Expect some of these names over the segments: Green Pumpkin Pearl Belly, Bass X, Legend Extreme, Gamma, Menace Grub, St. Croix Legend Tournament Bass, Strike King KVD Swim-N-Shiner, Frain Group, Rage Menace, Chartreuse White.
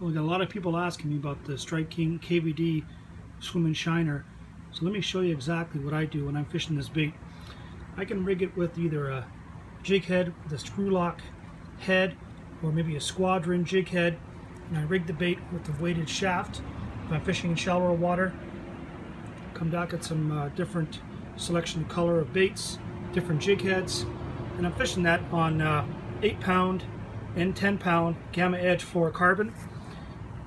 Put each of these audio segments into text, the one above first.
Well, we got a lot of people asking me about the Strike King KVD Swim-N-Shiner. So let me show you exactly what I do when I'm fishing this bait. I can rig it with either a jig head with a screw lock head or maybe a squadron jig head, and I rig the bait with the weighted shaft. If I'm fishing in shallower water, come back at some different selection color of baits, different jig heads, and I'm fishing that on 8-pound and 10-pound Gamma Edge fluorocarbon.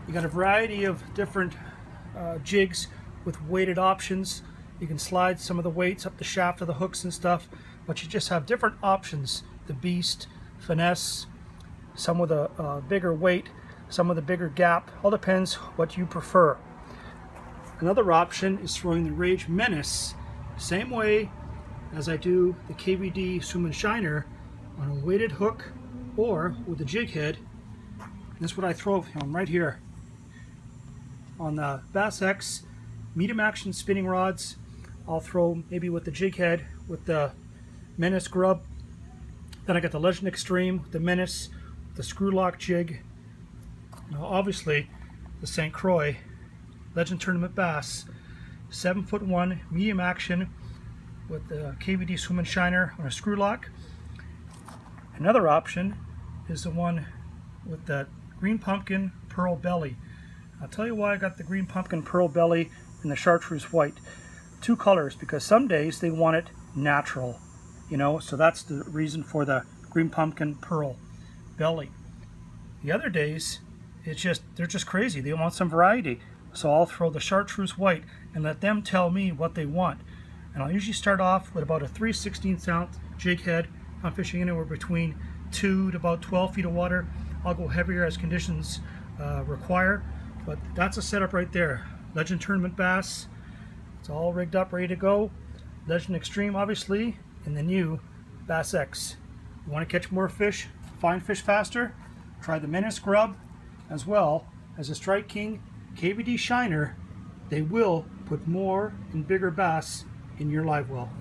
You got a variety of different jigs with weighted options. You can slide some of the weights up the shaft of the hooks and stuff, but you just have different options. The Beast, Finesse, some with a bigger weight, some with a bigger gap. All depends what you prefer. Another option is throwing the Rage Menace, same way as I do the KVD Swim-N-Shiner, on a weighted hook or with a jig head. And that's what I throw him right here on the Bass X medium action spinning rods. I'll throw maybe with the jig head with the Menace Grub. Then I got the Legend Extreme with the Menace, the screw lock jig. Now obviously the St. Croix Legend Tournament Bass, 7'1" medium action with the KVD Swim-N-Shiner on a screw lock. Another option is the one with that Green Pumpkin Pearl Belly. I'll tell you why I got the Green Pumpkin Pearl Belly and the Chartreuse White. Two colors, because some days they want it natural, you know, so that's the reason for the Green Pumpkin Pearl Belly. The other days, it's just, they're just crazy. They want some variety. So I'll throw the Chartreuse White and let them tell me what they want. And I'll usually start off with about a 3/16" jig head. I'm fishing anywhere between 2 to about 12 feet of water. I'll go heavier as conditions require, but that's a setup right there. Legend Tournament Bass, it's all rigged up, ready to go. Legend Extreme, obviously, and the new Bass X. You want to catch more fish, find fish faster, try the Menace Grub, as well as the Strike King KVD Shiner. They will put more and bigger bass in your live well.